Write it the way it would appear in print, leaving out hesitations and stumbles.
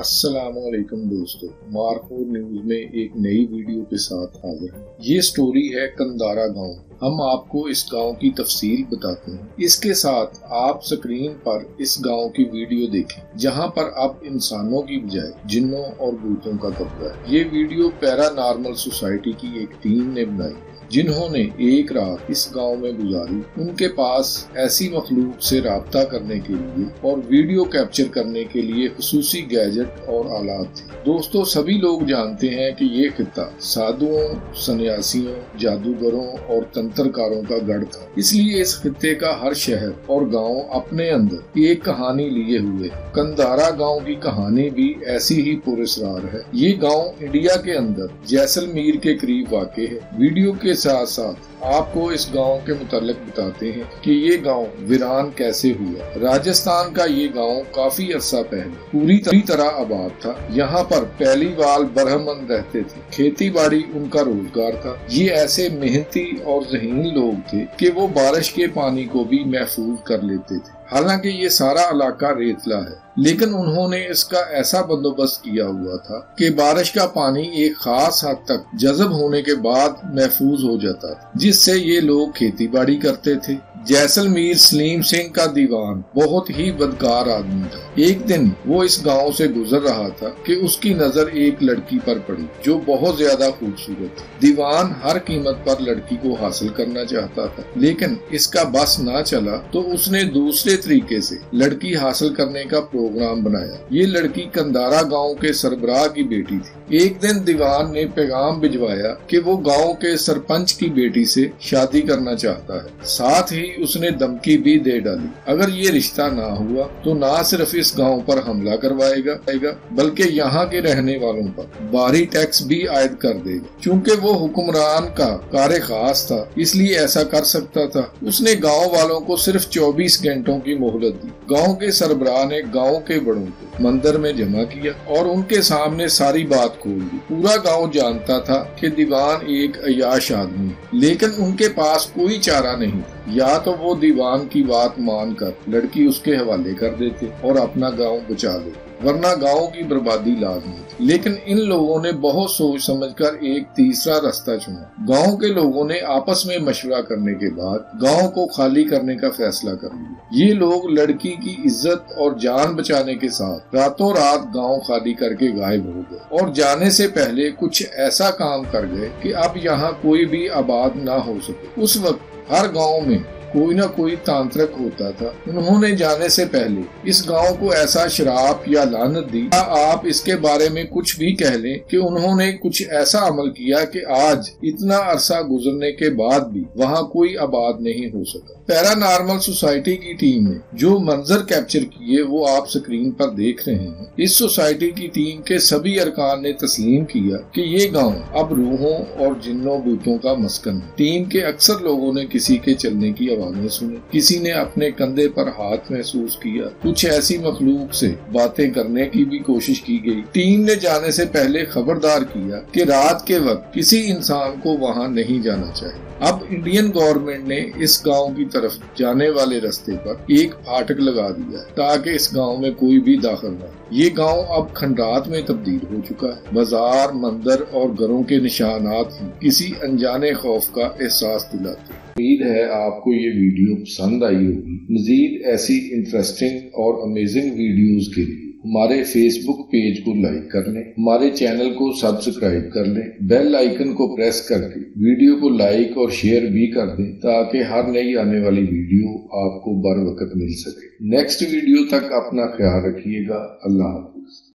अस्सलामुअलैकुम दोस्तों, markhor news में एक नई वीडियो के साथ हाजिर है। ये स्टोरी है कंदारा गांव। हम आपको इस गांव की तफसील बताते हैं। इसके साथ आप स्क्रीन पर इस गांव की वीडियो देखें, जहां पर अब इंसानों की बजाय जिन्नों और भूतों का कब्जा है। ये वीडियो पैरानॉर्मल सोसाइटी की एक टीम ने बनाई, जिन्होंने एक रात इस गांव में गुजारी। उनके पास ऐसी मखलूक से राब्ता करने के लिए और वीडियो कैप्चर करने के लिए खुसूसी गैजेट और आलात थे। दोस्तों, सभी लोग जानते हैं कि ये खिता साधुओं, सन्यासियों, जादूगरों और तंत्रकारों का गढ़ था। इसलिए इस खिते का हर शहर और गांव अपने अंदर एक कहानी लिए हुए। कंदारा गांव की कहानी भी ऐसी ही पुरस्कार है। ये गाँव इंडिया के अंदर जैसलमेर के करीब वाक़ है। वीडियो के साथ साथ आपको इस गांव के मुतालिक बताते हैं कि ये गांव वीरान कैसे हुआ। राजस्थान का ये गांव काफी अरसा पहले पूरी तरह आबाद था। यहाँ पर पालीवाल ब्राह्मण रहते थे। खेतीबाड़ी उनका रोजगार था। ये ऐसे मेहनती और जहीन लोग थे कि वो बारिश के पानी को भी महफूज कर लेते थे। हालांकि ये सारा इलाका रेतला है, लेकिन उन्होंने इसका ऐसा बंदोबस्त किया हुआ था कि बारिश का पानी एक खास हद तक जज़्ब होने के बाद महफूज हो जाता था, जिससे ये लोग खेतीबाड़ी करते थे। जैसलमेर सलीम सिंह का दीवान बहुत ही बदकार आदमी था। एक दिन वो इस गांव से गुजर रहा था कि उसकी नजर एक लड़की पर पड़ी जो बहुत ज्यादा खूबसूरत थी। दीवान हर कीमत पर लड़की को हासिल करना चाहता था, लेकिन इसका बस ना चला तो उसने दूसरे तरीके से लड़की हासिल करने का प्रोग्राम बनाया। ये लड़की कंदारा गाँव के सरबराह की बेटी थी। एक दिन दीवान ने पैगाम भिजवाया कि वो गाँव के सरपंच की बेटी से शादी करना चाहता है। साथ ही उसने धमकी भी दे डाली, अगर ये रिश्ता ना हुआ तो ना सिर्फ इस गांव पर हमला करवाएगा बल्कि यहाँ के रहने वालों पर भारी टैक्स भी आयद कर देगा। चूँकि वो हुक्मरान का कार्य खास था, इसलिए ऐसा कर सकता था। उसने गांव वालों को सिर्फ 24 घंटों की मोहलत दी। गांव के सरबराह ने गांव के बड़ों को मंदिर में जमा किया और उनके सामने सारी बात खोल दी। पूरा गाँव जानता था कि दीवान एक अयाश आदमी है, लेकिन उनके पास कोई चारा नहीं। या तो वो दीवान की बात मानकर लड़की उसके हवाले कर देते और अपना गांव बचा लेते, वरना गांव की बर्बादी लाजमी। लेकिन इन लोगों ने बहुत सोच समझकर एक तीसरा रास्ता चुना। गांव के लोगों ने आपस में मशवरा करने के बाद गांव को खाली करने का फैसला कर लिया। ये लोग लड़की की इज्जत और जान बचाने के साथ रातों रात गांव खाली करके गायब हो गए और जाने से पहले कुछ ऐसा काम कर गए कि अब यहाँ कोई भी आबाद ना हो सके। उस वक्त हर गांव में कोई ना कोई तांत्रिक होता था। उन्होंने जाने से पहले इस गांव को ऐसा शराप या लानत दी, या आप इसके बारे में कुछ भी कह लें, कि उन्होंने कुछ ऐसा अमल किया कि आज इतना अरसा गुजरने के बाद भी वहां कोई आबाद नहीं हो सका। पैरानॉर्मल सोसाइटी की टीम ने जो मंजर कैप्चर किए वो आप स्क्रीन पर देख रहे हैं। इस सोसाइटी की टीम के सभी अरकान ने तस्लीम किया कि ये गांव अब रूहों और जिन्नों भूतों का मस्कन है। टीम के अक्सर लोगों ने किसी के चलने की आवाजें सुनी, किसी ने अपने कंधे पर हाथ महसूस किया, कुछ ऐसी मखलूक से बातें करने की भी कोशिश की गई। टीम ने जाने से पहले खबरदार किया कि रात के वक्त किसी इंसान को वहाँ नहीं जाना चाहिए। अब इंडियन गवर्नमेंट ने इस गाँव की तरफ जाने वाले रास्ते पर एक फाटक लगा दिया ताकि इस गांव में कोई भी दाखिल न हो। ये गांव अब खंडात में तब्दील हो चुका है। बाजार, मंदिर और घरों के निशानात ही किसी अनजाने खौफ का एहसास दिलाते हैं। उम्मीद है आपको ये वीडियो पसंद आई होगी। मजीद ऐसी इंटरेस्टिंग और अमेजिंग वीडियोस के लिए हमारे फेसबुक पेज को लाइक कर लें, हमारे चैनल को सब्सक्राइब कर लें, बेल आइकन को प्रेस करके वीडियो को लाइक और शेयर भी कर दें ताकि हर नई आने वाली वीडियो आपको बर वक्त मिल सके। नेक्स्ट वीडियो तक अपना ख्याल रखिएगा। अल्लाह हाफिज़।